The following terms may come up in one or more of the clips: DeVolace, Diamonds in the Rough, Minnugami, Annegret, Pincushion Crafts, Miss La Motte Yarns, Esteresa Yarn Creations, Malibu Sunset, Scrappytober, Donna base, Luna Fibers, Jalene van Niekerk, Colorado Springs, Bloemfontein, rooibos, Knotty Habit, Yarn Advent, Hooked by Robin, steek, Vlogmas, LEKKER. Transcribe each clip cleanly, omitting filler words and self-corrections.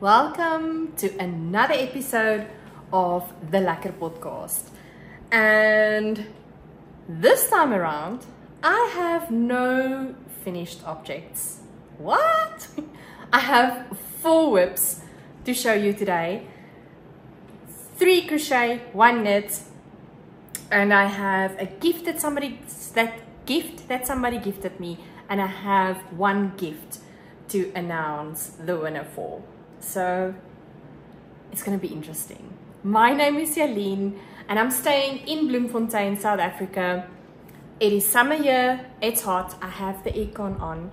Welcome to another episode of the LEKKER podcast. And this time around, I have no finished objects. What? I have 4 whips to show you today. 3 crochet, 1 knit, and I have a gift that somebody gifted me, and I have 1 gift to announce the winner for. So it's going to be interesting. My name is Jalene and I'm staying in Bloemfontein, South Africa. It is summer here, it's hot, I have the aircon on,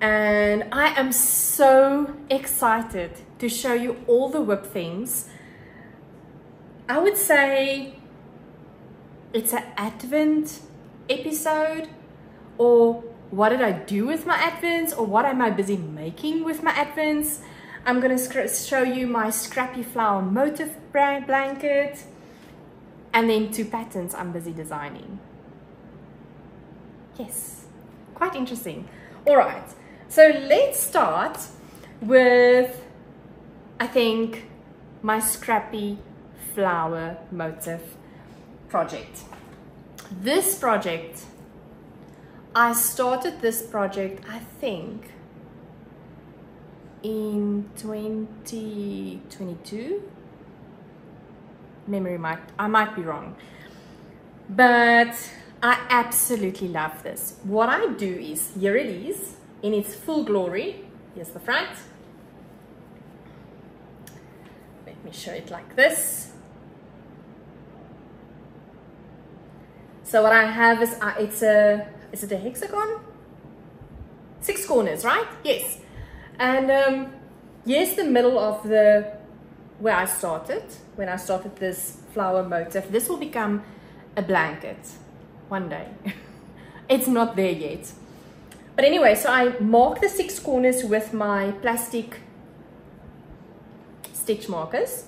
and I am so excited to show you all the whip things. I would say it's an Advent episode, or what did I do with my Advents, or what am I busy making with my Advents. I'm going to show you my scrappy flower motif blanket, and then 2 patterns I'm busy designing. Yes, quite interesting. All right, so let's start with, I think, my scrappy flower motif project. This project, I started this project, I think, in 2022, I might be wrong, but I absolutely love this. What I do is, here it is in its full glory. Here's the front. Let me show it like this. So what I have is, is it a hexagon? 6 corners, right? Yes. And here's the middle of where I started, when I started this flower motif. This will become a blanket one day. It's not there yet. But anyway, so I mark the 6 corners with my plastic stitch markers.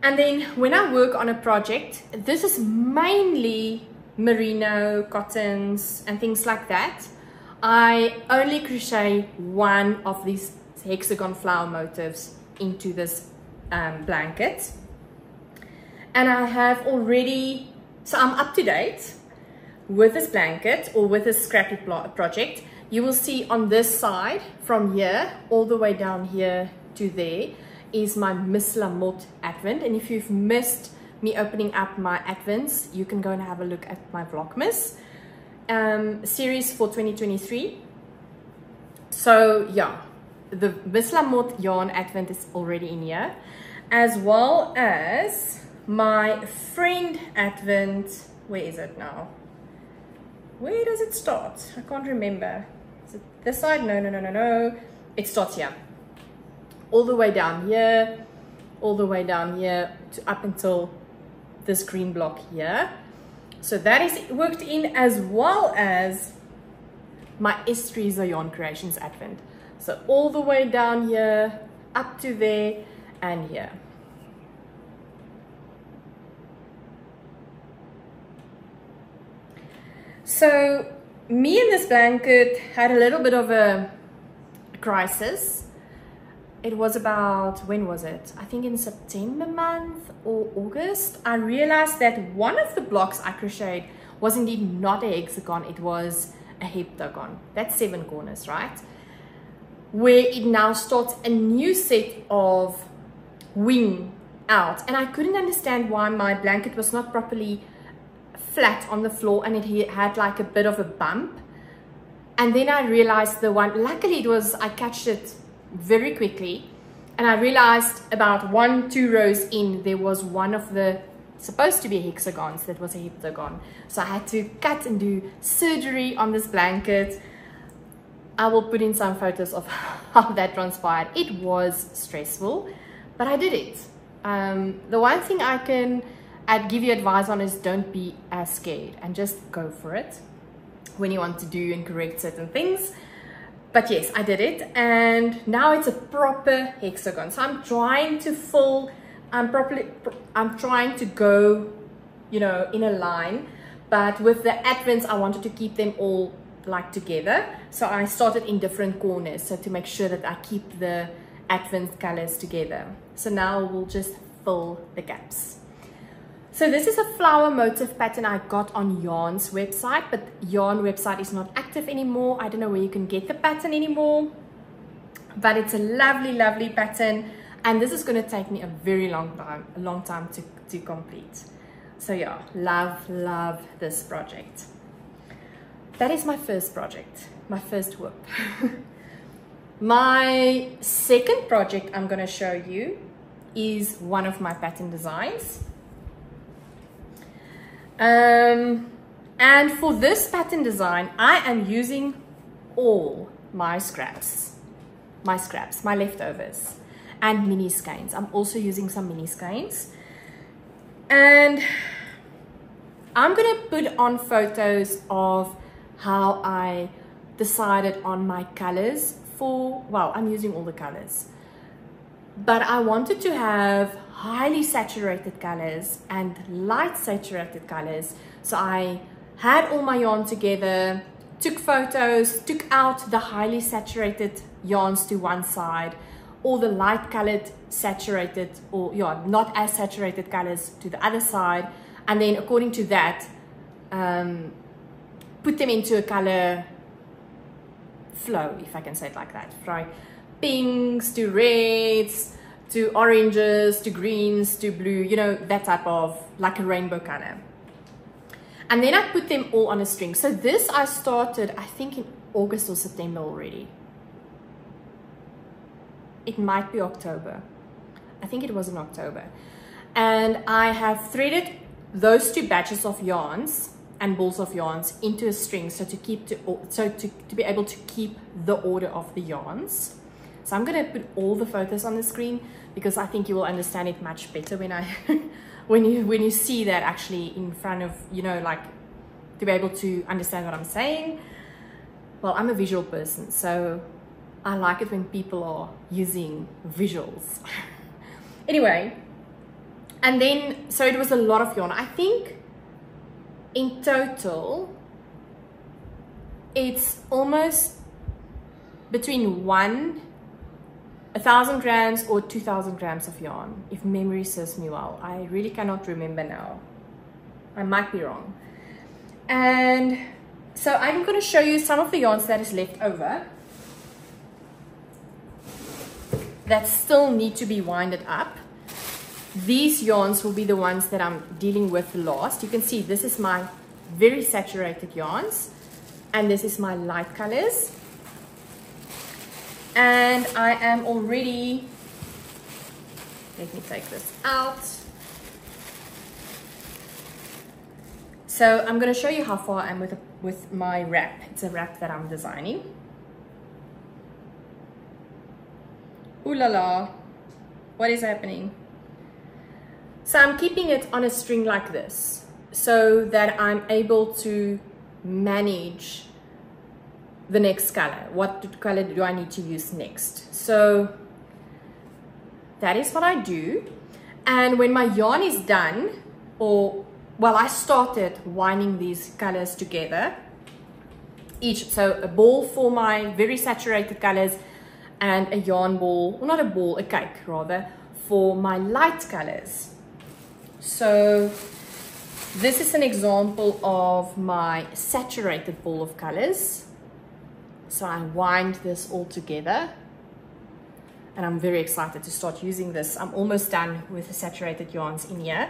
And then when I work on a project, this is mainly merino, cottons and things like that. I only crochet 1 of these hexagon flower motifs into this blanket, and I have already, so I'm up to date with this blanket, or with this scrappy project. You will see on this side, from here all the way down here to there, is my Miss La Motte Advent, and if you've missed me opening up my Advents, you can go and have a look at my Vlogmas series for 2023. So yeah, the Miss La Motte Yarn Advent is already in here, as well as my Friend Advent. Where is it now? Where does it start? I can't remember. Is it this side? No. It starts here. All the way down here, all the way down here, to up until this green block here. So that is worked in, as well as my Esteresa Yarn Creations Advent. So all the way down here, up to there and here. So me and this blanket had a little bit of a crisis. It was about, when was it? I think in September month or August, I realized that one of the blocks I crocheted was indeed not a hexagon, it was a heptagon. That's 7 corners, right? Where it now starts a new set of wing out. And I couldn't understand why my blanket was not properly flat on the floor, and it had like a bit of a bump. And then I realized the one, luckily it was, I catched it very quickly, and I realized about 1-2 rows in, there was one of the supposed to be hexagons that was a heptagon. So I had to cut and do surgery on this blanket. I will put in some photos of how that transpired. It was stressful, but I did it. The one thing I can give you advice on is, don't be as scared and just go for it when you want to do and correct certain things. But yes, I did it, and now it's a proper hexagon. So I'm trying to fill, I'm trying to go, you know, in a line. But with the Advents, I wanted to keep them all like together. So I started in different corners, so to make sure that I keep the Advanced colors together. So now we'll just fill the gaps. So this is a flower motif pattern I got on Yarn's website, but Yarn website is not active anymore. I don't know where you can get the pattern anymore, but it's a lovely, lovely pattern, and this is going to take me a very long time to complete. So yeah, love this project. That is my first project, my first work. My second project I'm going to show you is one of my pattern designs. And for this pattern design, I am using all my scraps, my leftovers, and mini skeins. I'm also using some mini skeins. And I'm going to put on photos of how I decided on my colors. Well, I'm using all the colors, but I wanted to have highly saturated colors and light saturated colors. So I had all my yarn together, took photos, took out the highly saturated yarns to one side, all the light colored saturated or not as saturated colors to the other side, and then according to that, put them into a color flow, if I can say it like that, right? Pinks to reds to oranges to greens to blue, you know, that type of like a rainbow color. And then I put them all on a string. So this I started, I think, in August or September already. It might be October. I think it was in October. And I have threaded those two batches of yarns and balls of yarns into a string, so to be able to keep the order of the yarns. So I'm going to put all the photos on the screen, because I think you will understand it much better when I when you see that actually in front of, you know, like, to be able to understand what I'm saying. Well, I'm a visual person, so I like it when people are using visuals. Anyway, and then so it was a lot of yarn. I think in total, it's almost between 1,000 grams or 2,000 grams of yarn, if memory serves me well. I really cannot remember now. I might be wrong. And so I'm going to show you some of the yarns that is left over that still need to be winded up. These yarns will be the ones that I'm dealing with last. You can see this is my very saturated yarns, and this is my light colors. And I am already, let me take this out. So I'm going to show you how far I am with my wrap. It's a wrap that I'm designing. Ooh la la, what is happening? So I'm keeping it on a string like this, so that I'm able to manage the next color. What color do I need to use next? So that is what I do. And when my yarn is done, or, well, I started winding these colors together. So a ball for my very saturated colors, and a yarn ball, or not a ball, a cake rather, for my light colors. So this is an example of my saturated ball of colors. So I wind this all together, and I'm very excited to start using this. I'm almost done with the saturated yarns in here.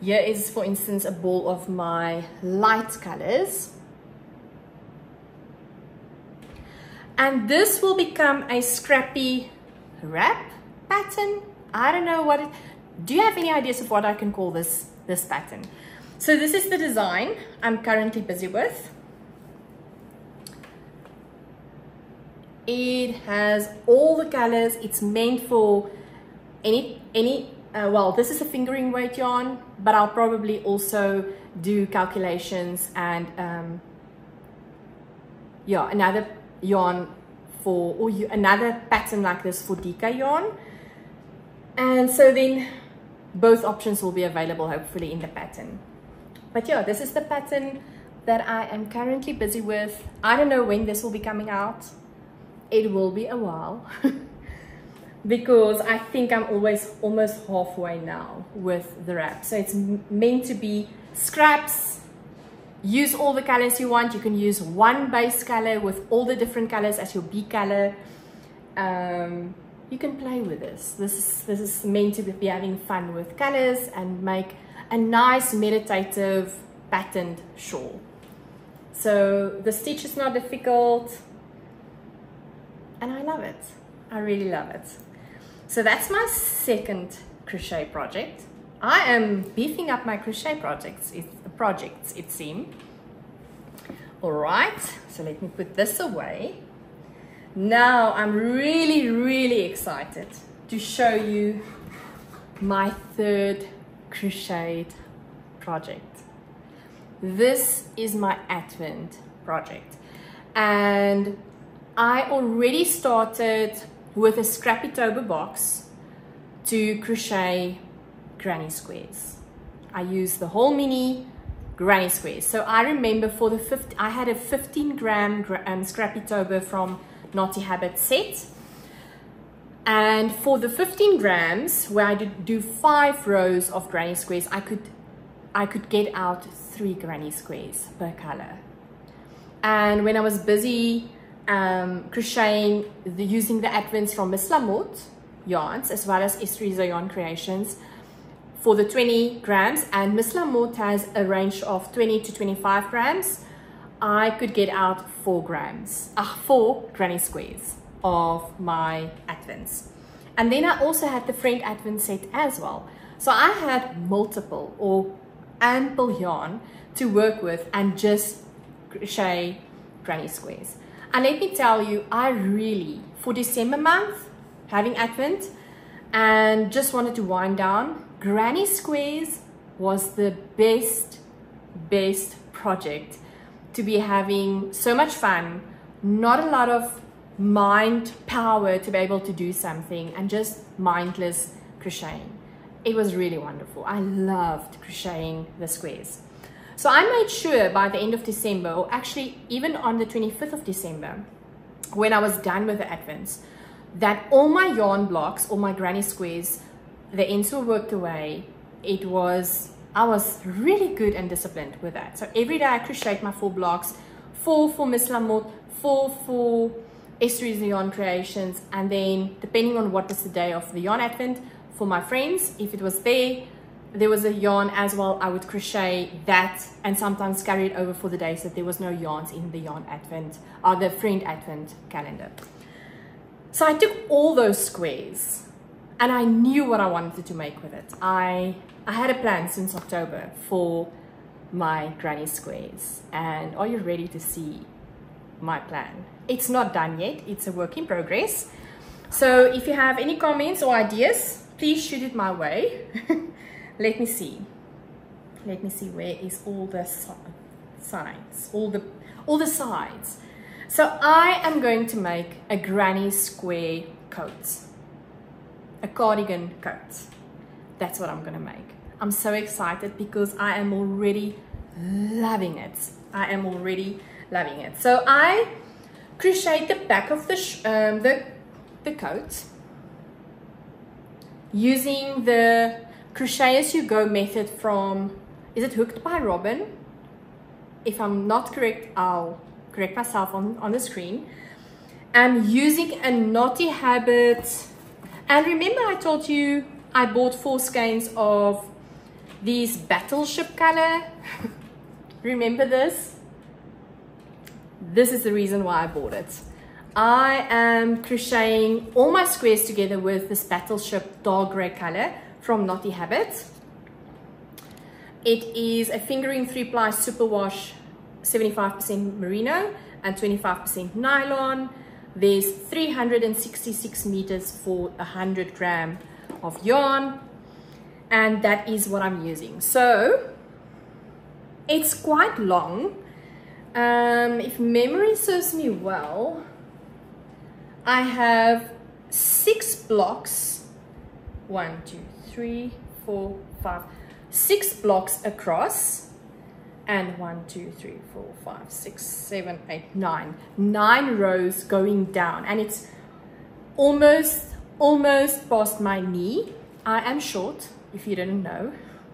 Here is, for instance, a ball of my light colors, and this will become a scrappy wrap pattern. I don't know what it. Do you have any ideas of what I can call this pattern? So this is the design I'm currently busy with. It has all the colors. It's meant for well, this is a fingering weight yarn, but I'll probably also do calculations and yeah, another yarn for, or another pattern like this for DK yarn. And so then both options will be available hopefully in the pattern. But yeah, this is the pattern that I am currently busy with. I don't know when this will be coming out. It will be a while. because I think I'm always almost halfway now with the wrap. So it's meant to be scraps. Use all the colors you want. You can use one base color with all the different colors as your B color. You can play with this. This is meant to be having fun with colors and make a nice meditative patterned shawl. So the stitch is not difficult and I love it. I really love it. So that's my second crochet project. I am beefing up my crochet projects it seems. All right, so let me put this away. Now I'm really, really excited to show you my third crochet project. This is my Advent project, and I already started with a Scrappytober box to crochet granny squares. I used the whole mini granny squares. So I remember for the I had a 15-gram Scrappytober from Knotty Habit set, and for the 15 grams where I did do 5 rows of granny squares, I could get out 3 granny squares per color. And when I was busy crocheting using the Advents from Miss La Motte Yarns as well as Esteresa Yarn Creations for the 20 grams, and Miss La Motte has a range of 20 to 25 grams, I could get out 4 granny squares of my Advents. And then I also had the Friend Advent set as well. So I had multiple or ample yarn to work with and just crochet granny squares. And let me tell you, I really, for December month, having Advent and just wanted to wind down, granny squares was the best project to be having so much fun, not a lot of mind power to be able to do something, and just mindless crocheting. It was really wonderful. I loved crocheting the squares. So I made sure by the end of December, or actually even on the 25th of December, when I was done with the Advents, that all my yarn blocks, all my granny squares, the ends were worked away. I was really good and disciplined with that. So every day I crocheted my 4 blocks, 4 for Miss La Motte, 4 for Esteresa Yarn Creations, and then depending on what was the day of the yarn Advent for my friends, if it was there was a yarn as well, I would crochet that and sometimes carry it over for the days that there was no yarns in the yarn Advent or the Friend Advent calendar. So I took all those squares and I knew what I wanted to make with it. I had a plan since October for my granny squares, and are you ready to see my plan? It's not done yet, it's a work in progress. So if you have any comments or ideas, please shoot it my way. Let me see. Let me see, where is all the sides, all the sides. So I am going to make a granny square coat, a cardigan coat. That's what I'm going to make. I'm so excited because I am already loving it. I am already loving it. So I crocheted the back of the coat using the crochet as you go method from, is it Hooked by Robin? If I'm not correct, I'll correct myself on the screen. I'm using a Knotty Habit, and remember I told you I bought 4 skeins of these battleship color. Remember this? This is the reason why I bought it. I am crocheting all my squares together with this battleship dark gray color from Knotty Habit. It is a fingering 3-ply superwash, 75% merino and 25% nylon. There's 366 meters for 100 grams of yarn, and that is what I'm using. So it's quite long. If memory serves me well, I have 6 blocks, 6 blocks across, and 9 rows going down, and it's almost almost past my knee. I am short, if you didn't know.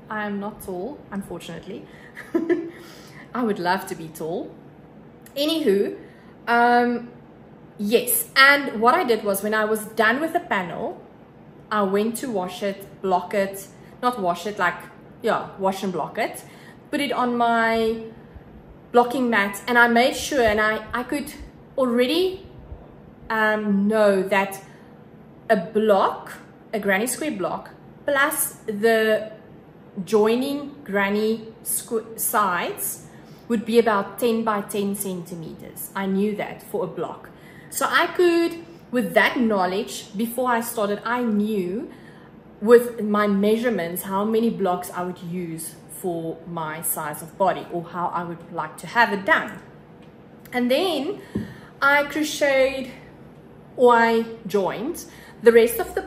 I am not tall, unfortunately. I would love to be tall. Anywho, yes, and what I did was when I was done with the panel, I went to wash it, block it, not wash it, like, yeah, wash and block it, put it on my blocking mat, and I made sure, and I could already know that a block, a granny square block, plus the joining granny sides would be about 10 by 10 centimeters. I knew that for a block. So I could, with that knowledge, before I started, I knew with my measurements how many blocks I would use for my size of body, or how I would like to have it done. And then I crocheted, or I joined the rest of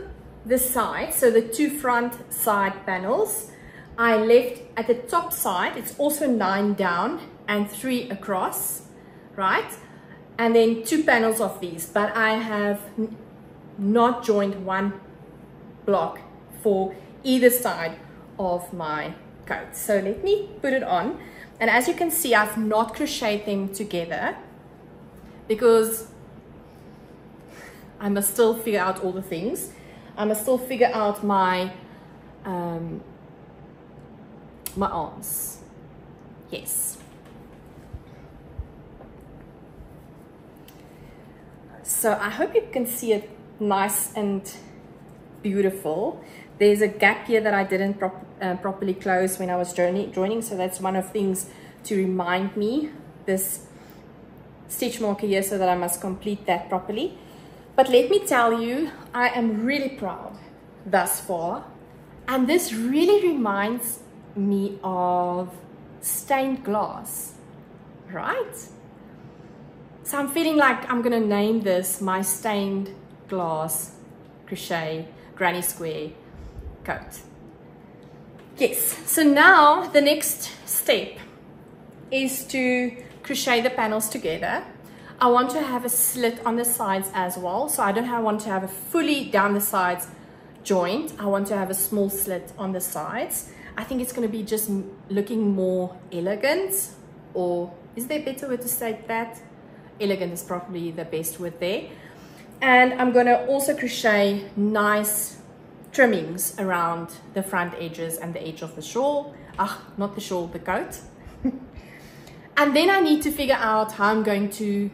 the side, so the two front side panels. I left at the top side, it's also 9 down and 3 across, right? And then 2 panels of these, but I have not joined one block for either side of my coat. So let me put it on, and as you can see, I've not crocheted them together because I must still figure out all the things. I must still figure out my my arms. Yes. So I hope you can see it nice and beautiful. There's a gap here that I didn't properly close when I was joining, so that's one of the things to remind me, this stitch marker here, so that I must complete that properly. But let me tell you, I am really proud thus far, and this really reminds me of stained glass, right? So I'm feeling like I'm gonna name this my stained glass crochet granny square coat. Yes, so now the next step is to crochet the panels together. I want to have a slit on the sides as well, so I don't want to have a fully down the sides joint. I want to have a small slit on the sides. I think it's going to be just looking more elegant, or is there a better way to say that? Elegant is probably the best word there. And I'm going to also crochet nice trimmings around the front edges and the edge of the shawl. Ah, not the shawl, the coat. And then I need to figure out how I'm going to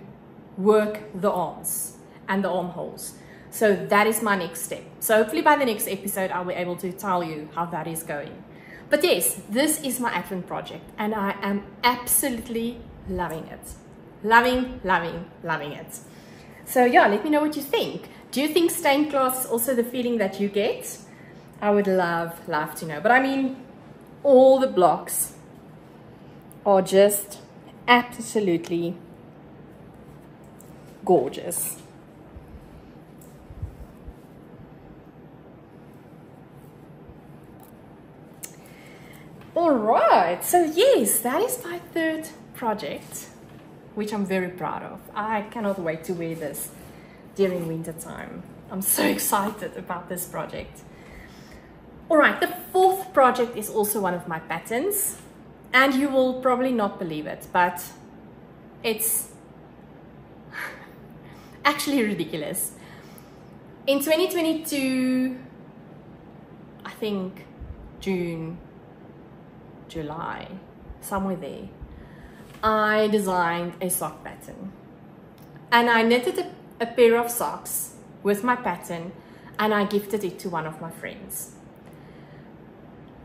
work the arms and the armholes. So that is my next step. So hopefully by the next episode, I'll be able to tell you how that is going. But yes, this is my Advent project, and I am absolutely loving it. Loving, loving, loving it. So yeah, let me know what you think. Do you think stained glass is also the feeling that you get? I would love, love to know. But I mean, all the blocks are just absolutely gorgeous. All right, so yes, that is my third project, which I'm very proud of. I cannot wait to wear this during winter time. I'm so excited about this project. All right, the fourth project is also one of my patterns, and you will probably not believe it, but it's actually ridiculous. In 2022, I think June, July, somewhere there, I designed a sock pattern, and I knitted a pair of socks with my pattern, and I gifted it to one of my friends.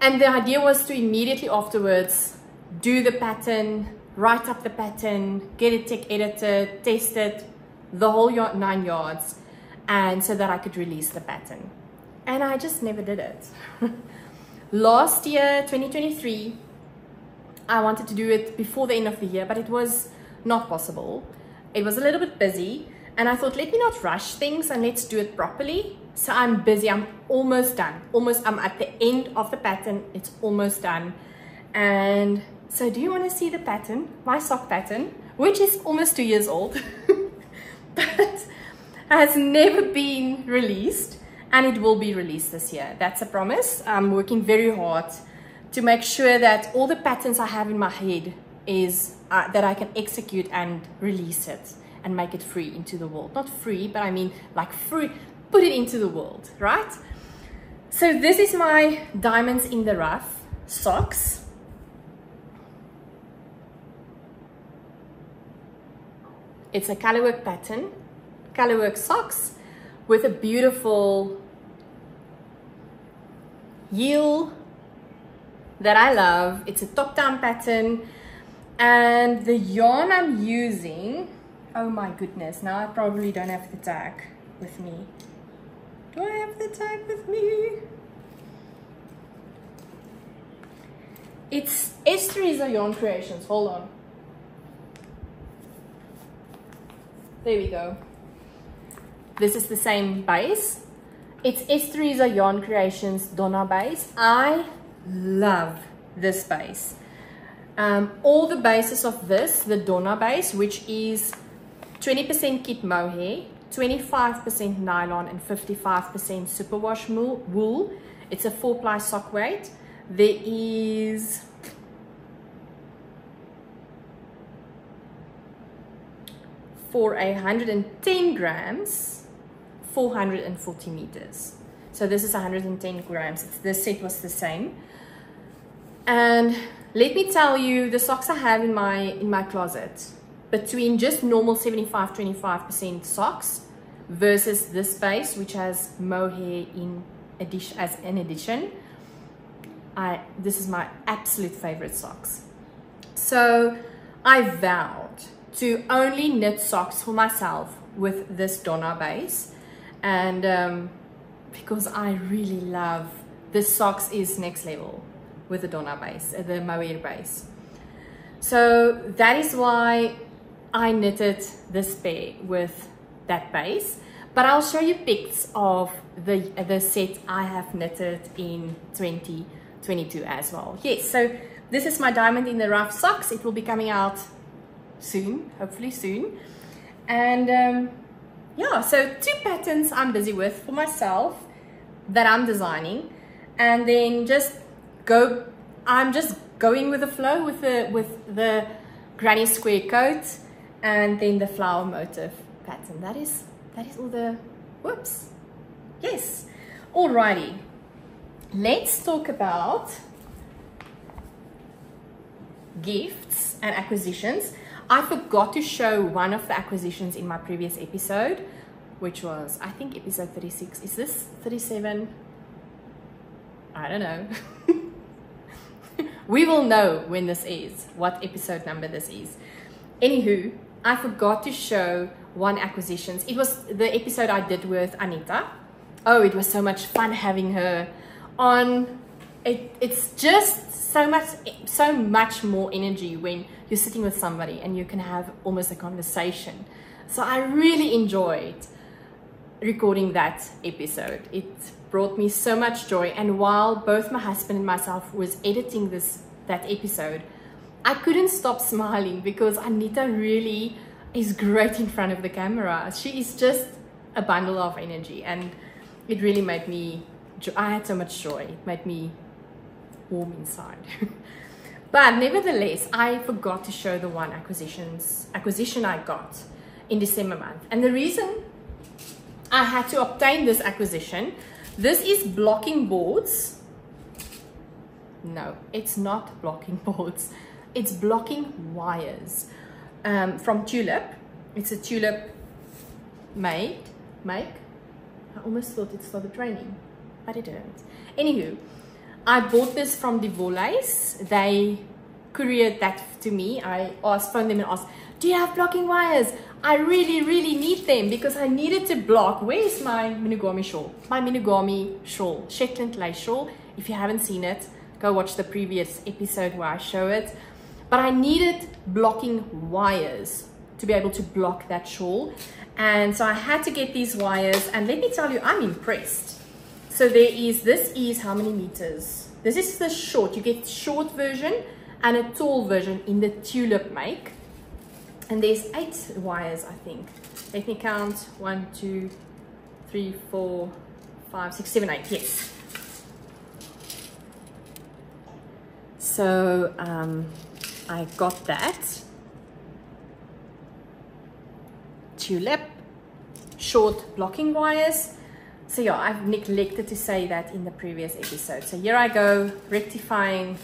And the idea was to immediately afterwards do the pattern, write up the pattern, get it tech edited, test it, the whole 9 yards, and so that I could release the pattern. And I just never did it. Last year, 2023, I wanted to do it before the end of the year, but it was not possible. It was a little bit busy, and I thought, let me not rush things and let's do it properly. So I'm busy, I'm almost done. I'm at the end of the pattern, it's almost done. And so do you want to see the pattern, my sock pattern, which is almost 2 years old, but has never been released. and it will be released this year. That's a promise. I'm working very hard to make sure that all the patterns I have in my head is that I can execute and release it and make it free into the world. Not free, but I mean like free, put it into the world, right? So this is my Diamonds in the Rough socks. It's a colorwork pattern, colorwork socks with a beautiful heel that I love. It's a top-down pattern, and the yarn I'm using, oh my goodness, now I probably don't have the tag with me. Do I have the tag with me? It's Esteresa Yarn Creations, hold on. There we go. This is the same base. It's Esteresa Yarn Creations Donna base. I love this base. All the bases of this, the Donna base, which is 20% kit mohair, 25% nylon, and 55% superwash wool. It's a 4-ply sock weight. There is 110 grams, 440 meters. So this is 110 grams. This set was the same. And let me tell you, the socks I have in my closet, between just normal 75–25% socks versus this base, which has mohair in addition, as an addition, this is my absolute favorite socks. So I vowed to only knit socks for myself with this Donna base, and because I really love this, socks is next level with the Donna base, the mohair base. So that is why I knitted this pair with that base, but I'll show you pics of the set I have knitted in 2022 as well. Yes, so this is my Diamond in the Rough socks. It will be coming out soon, hopefully soon. And yeah, so 2 patterns I'm busy with for myself that I'm designing, and then just go, I'm just going with the flow with the granny square coat, and then the flower motif pattern. That is all the whoops. Yes. Alrighty, let's talk about gifts and acquisitions. I forgot to show one of the acquisitions in my previous episode, which was, I think, episode 36. Is this 37? I don't know. We will know when this is, what episode number this is. Anywho, I forgot to show one acquisition. It was the episode I did with Anita. Oh, it was so much fun having her on. It's just so much more energy when you're sitting with somebody and you can have almost a conversation. So I really enjoyed recording that episode. It brought me so much joy, and while both my husband and myself was editing that episode, I couldn't stop smiling because Anita really is great in front of the camera. She is just a bundle of energy, and it really made me, I had so much joy. It made me warm inside. But nevertheless, I forgot to show the one acquisition I got in December month. And the reason I had to obtain this acquisition, this is blocking boards. No, it's not blocking boards. It's blocking wires from Tulip. It's a Tulip make. I almost thought it started raining, but it didn't. Anywho, I bought this from DeVolace. They couriered that to me. I phoned them and asked, do you have blocking wires? I really, really need them because I needed to block. Where's my Minnugami shawl? My Minnugami shawl, Shetland lace shawl. If you haven't seen it, go watch the previous episode where I show it. But I needed blocking wires to be able to block that shawl. And so I had to get these wires, and let me tell you, I'm impressed. So there is, this is how many meters? This is the short, you get short version and a tall version in the Tulip make. And there's 8 wires, I think. Let me count, 1, 2, 3, 4, 5, 6, 7, 8, yes. So I got that. Tulip, short blocking wires. So yeah, I've neglected to say that in the previous episode. So here I go, rectifying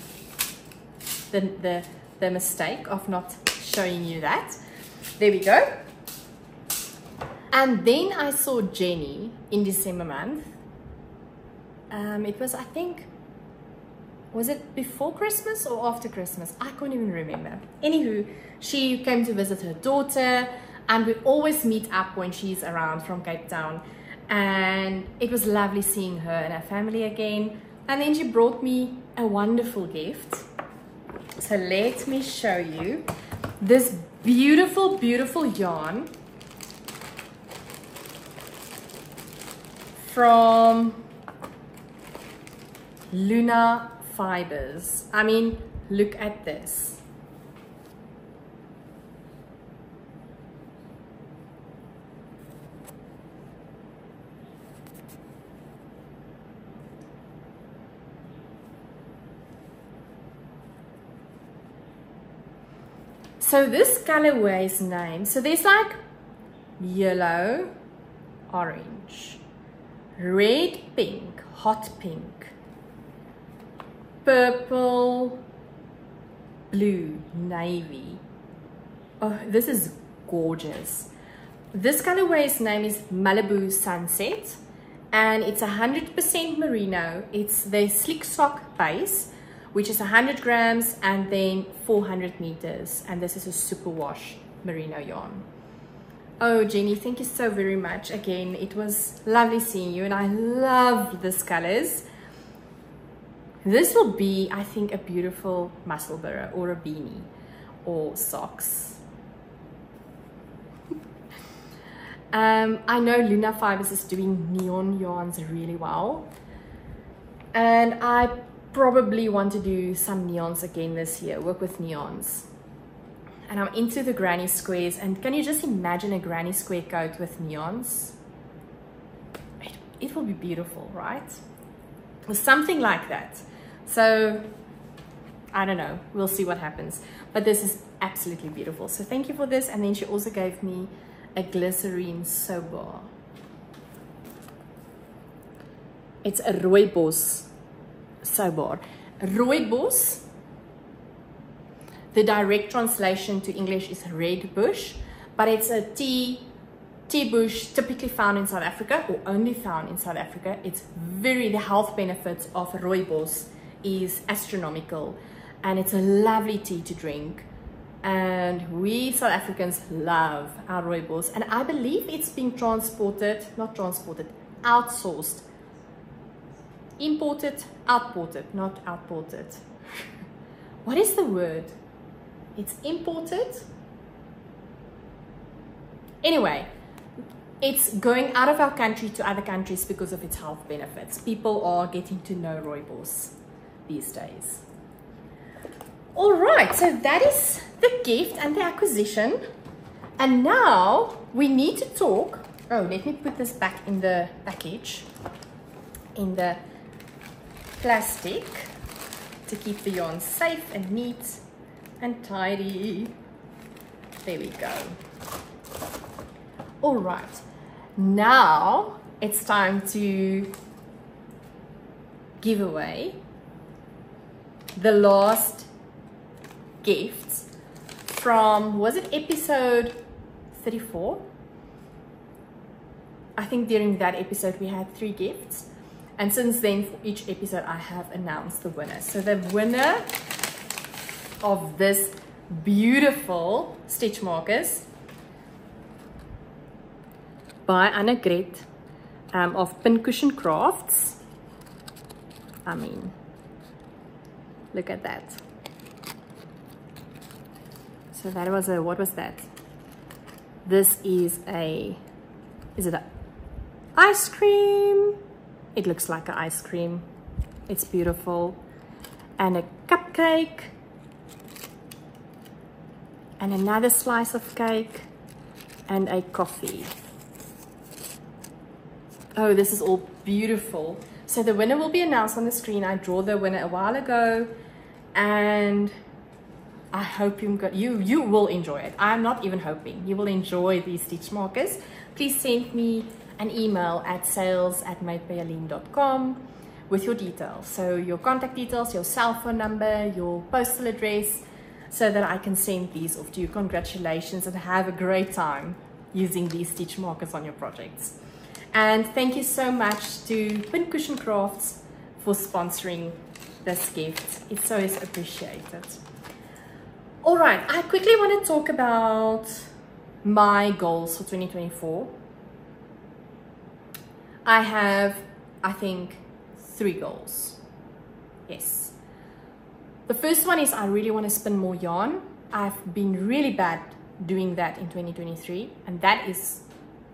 the mistake of not showing you that. There we go. And then I saw Jenny in December month. It was, I think, was it before Christmas or after Christmas? I can't even remember. Anywho, she came to visit her daughter, and we always meet up when she's around from Cape Town. And it was lovely seeing her and her family again. And then she brought me a wonderful gift. So let me show you this beautiful, beautiful yarn from Luna Fibers. I mean, look at this. So this colorway's name, so there's like yellow, orange, red, pink, hot pink, purple, blue, navy. Oh, this is gorgeous. This colorway's name is Malibu Sunset, and it's 100% merino. It's the slick sock base, which is 100 grams and then 400 meters. And this is a superwash merino yarn. Oh, Jenny, thank you so very much. Again, it was lovely seeing you, and I love these colors. This will be, I think, a beautiful mussel burra or a beanie or socks. I know Luna Fibers is doing neon yarns really well, and I probably want to do some neons again this year, work with neons. And I'm into the granny squares, and can you just imagine a granny square coat with neons? It will be beautiful, right? Or something like that. So I don't know, we'll see what happens, but this is absolutely beautiful, so thank you for this. And then she also gave me a glycerine soap bar. It's a rooibos soap bar. Rooibos, the direct translation to English is red bush, but it's a tea bush typically found in South Africa, or only found in South Africa. It's the health benefits of rooibos is astronomical, and it's a lovely tea to drink. And we South Africans love our rooibos, and I believe it's being outsourced. Imported, outported, not outported. What is the word? It's imported. Anyway, it's going out of our country to other countries because of its health benefits. People are getting to know rooibos these days. All right, so that is the gift and the acquisition. And now we need to talk. Oh, let me put this back in the package, in the plastic, to keep the yarn safe and neat and tidy. There we go. All right, now it's time to give away the last gifts from, was it episode 34? I think during that episode we had 3 gifts. And since then, for each episode, I have announced the winner. So the winner of this beautiful stitch markers by Annegret of Pincushion Crafts. I mean, look at that. So that was a, what was that? This is a, is it an ice cream? It looks like an ice cream. It's beautiful. And a cupcake. And another slice of cake. And a coffee. Oh, this is all beautiful. So the winner will be announced on the screen. I drew the winner a while ago, and I hope you will enjoy it. I'm not even hoping. You will enjoy these stitch markers. Please send me an email at sales@madebyjalene.com with your details. So your contact details, your cell phone number, your postal address, so that I can send these off to you. Congratulations, and have a great time using these stitch markers on your projects. And thank you so much to Pincushion Crafts for sponsoring this gift. It's so appreciated. All right, I quickly want to talk about my goals for 2024. I have, I think, 3 goals. Yes. The first one is I really want to spin more yarn. I've been really bad doing that in 2023, and that is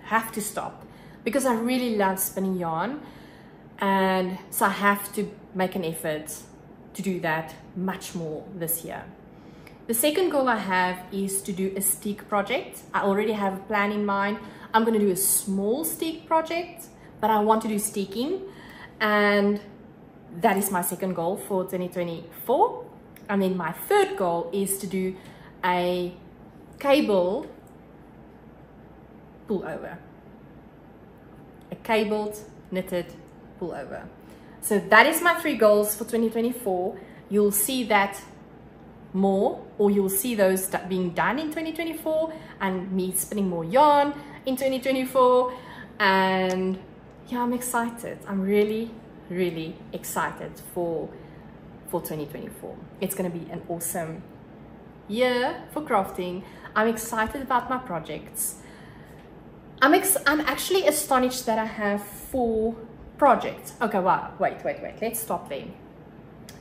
have to stop, because I really love spinning yarn, and so I have to make an effort to do that much more this year. The second goal I have is to do a steek project. I already have a plan in mind. I'm going to do a small steek project, but I want to do steeking, and that is my second goal for 2024. And then my third goal is to do a cable pullover. A cabled knitted pullover. So that is my 3 goals for 2024. You'll see that more, or you'll see those being done in 2024, and me spinning more yarn in 2024. And yeah, I'm excited. I'm really excited for 2024. It's going to be an awesome year for crafting. I'm excited about my projects. I'm actually astonished that I have 4 projects. Okay, wow, wait, let's stop there.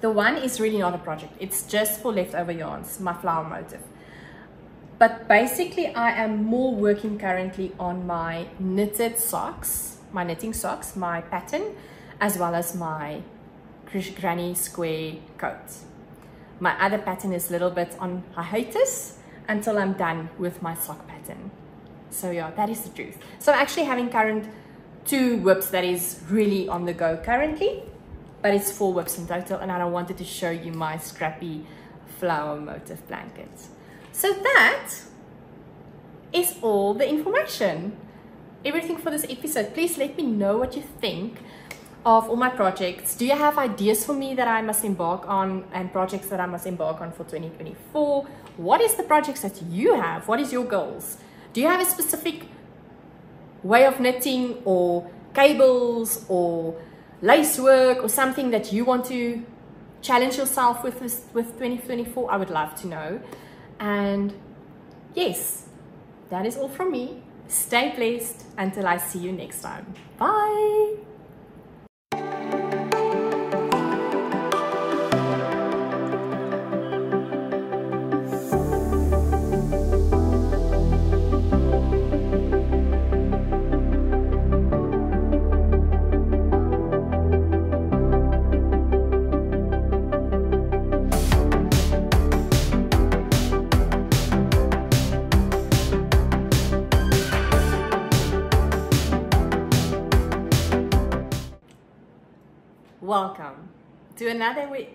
The one is really not a project, it's just for leftover yarns, my flower motif. But basically I am more working currently on my knitted socks, my knitting socks, my pattern, as well as my granny square coat. My other pattern is a little bit on hiatus until I'm done with my sock pattern. So yeah, that is the truth. So I'm actually having current 2 whips that is really on the go currently, but it's 4 whips in total, and I wanted to show you my scrappy flower motif blankets. So that is all the information, everything for this episode. Please let me know what you think of all my projects. Do you have ideas for me that I must embark on, and projects that I must embark on for 2024? What is the projects that you have? What is your goals? Do you have a specific way of knitting, or cables, or lace work, or something that you want to challenge yourself with 2024? I would love to know. And yes, that is all from me. Stay blessed until I see you next time. Bye. Welcome to another week.